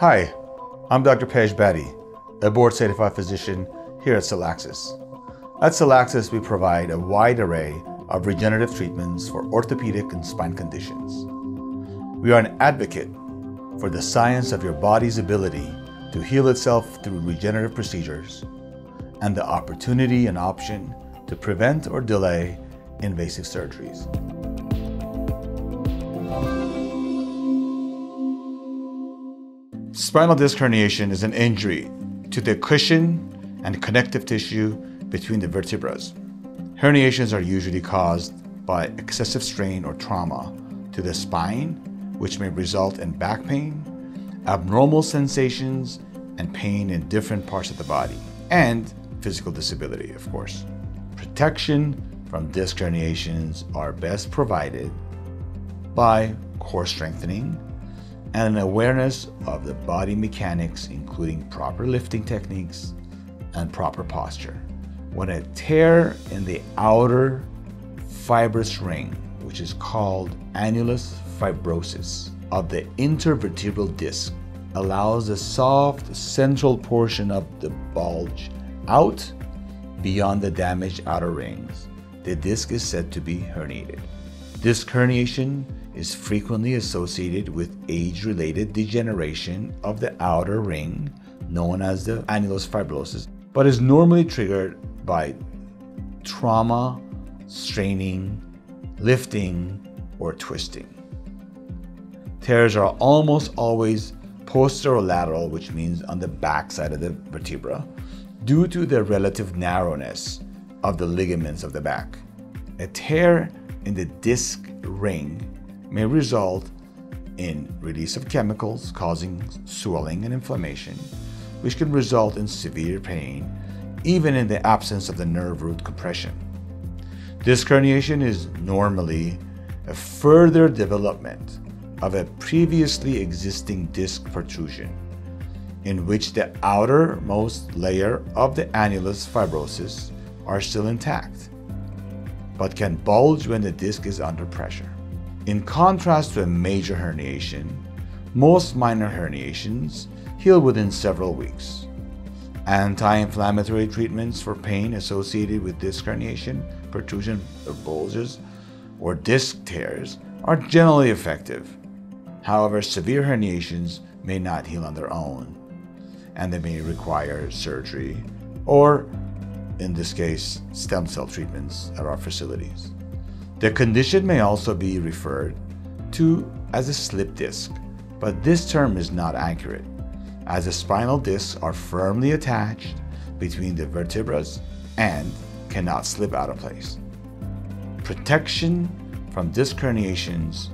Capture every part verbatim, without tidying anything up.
Hi, I'm Doctor Pej Bhatti, a board-certified physician here at Cellaxys. At Cellaxys, we provide a wide array of regenerative treatments for orthopedic and spine conditions. We are an advocate for the science of your body's ability to heal itself through regenerative procedures and the opportunity and option to prevent or delay invasive surgeries. Spinal disc herniation is an injury to the cushion and connective tissue between the vertebrae. Herniations are usually caused by excessive strain or trauma to the spine, which may result in back pain, abnormal sensations, and pain in different parts of the body, and physical disability, of course. Protection from disc herniations are best provided by core strengthening and an awareness of the body mechanics, including proper lifting techniques and proper posture. When a tear in the outer fibrous ring, which is called annulus fibrosus, of the intervertebral disc allows the soft central portion of the bulge out beyond the damaged outer rings, the disc is said to be herniated. Disc herniation is frequently associated with age-related degeneration of the outer ring, known as the annulus fibrosus, but is normally triggered by trauma, straining, lifting, or twisting. Tears are almost always posterolateral, which means on the back side of the vertebra, due to the relative narrowness of the ligaments of the back. A tear in the disc ring may result in release of chemicals causing swelling and inflammation, which can result in severe pain, even in the absence of the nerve root compression. Disc herniation is normally a further development of a previously existing disc protrusion, in which the outermost layer of the annulus fibrosus are still intact, but can bulge when the disc is under pressure. In contrast to a major herniation, most minor herniations heal within several weeks. Anti-inflammatory treatments for pain associated with disc herniation, protrusion, or bulges, or disc tears are generally effective. However, severe herniations may not heal on their own, and they may require surgery or, in this case, stem cell treatments at our facilities. The condition may also be referred to as a slip disc, but this term is not accurate, as the spinal discs are firmly attached between the vertebrae and cannot slip out of place. Protection from disc herniations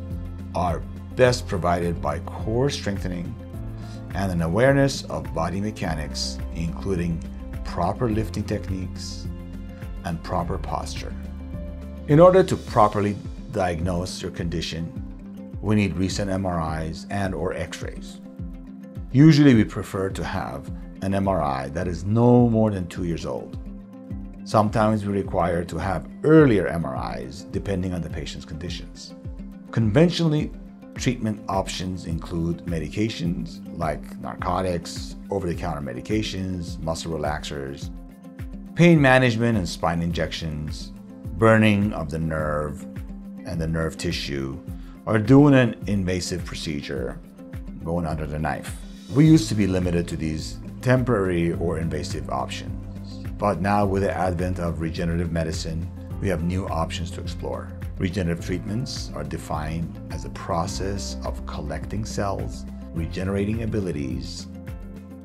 are best provided by core strengthening and an awareness of body mechanics, including proper lifting techniques and proper posture. In order to properly diagnose your condition, we need recent M R Is and or x-rays. Usually we prefer to have an M R I that is no more than two years old. Sometimes we require to have earlier M R Is depending on the patient's conditions. Conventionally, treatment options include medications like narcotics, over-the-counter medications, muscle relaxers, pain management and spine injections, burning of the nerve and the nerve tissue, or doing an invasive procedure, going under the knife. We used to be limited to these temporary or invasive options, but now with the advent of regenerative medicine, we have new options to explore. Regenerative treatments are defined as a process of collecting cells, regenerating abilities,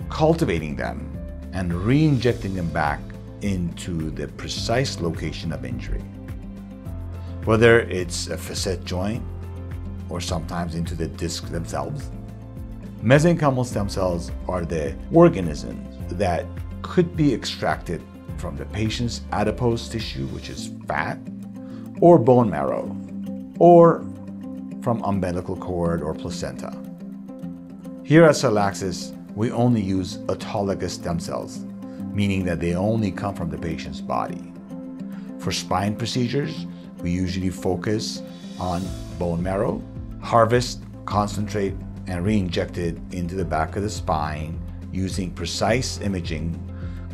cultivating them, and re-injecting them back into the precise location of injury. Whether it's a facet joint or sometimes into the discs themselves, mesenchymal stem cells are the organisms that could be extracted from the patient's adipose tissue, which is fat, or bone marrow, or from umbilical cord or placenta. Here at Cellaxys, we only use autologous stem cells, meaning that they only come from the patient's body. For spine procedures, we usually focus on bone marrow, harvest, concentrate, and re-injected into the back of the spine using precise imaging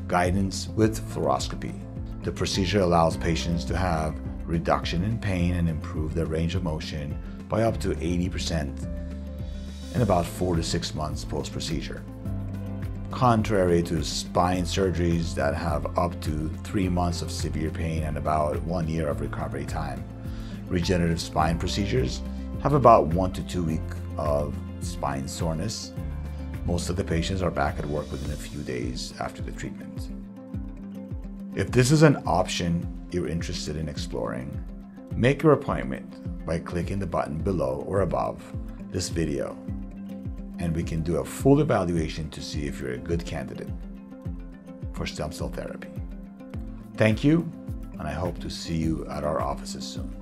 guidance with fluoroscopy. The procedure allows patients to have reduction in pain and improve their range of motion by up to eighty percent in about four to six months post-procedure. Contrary to spine surgeries that have up to three months of severe pain and about one year of recovery time, regenerative spine procedures have about one to two weeks of spine soreness. Most of the patients are back at work within a few days after the treatment. If this is an option you're interested in exploring, make your appointment by clicking the button below or above this video, and we can do a full evaluation to see if you're a good candidate for stem cell therapy. Thank you, and I hope to see you at our offices soon.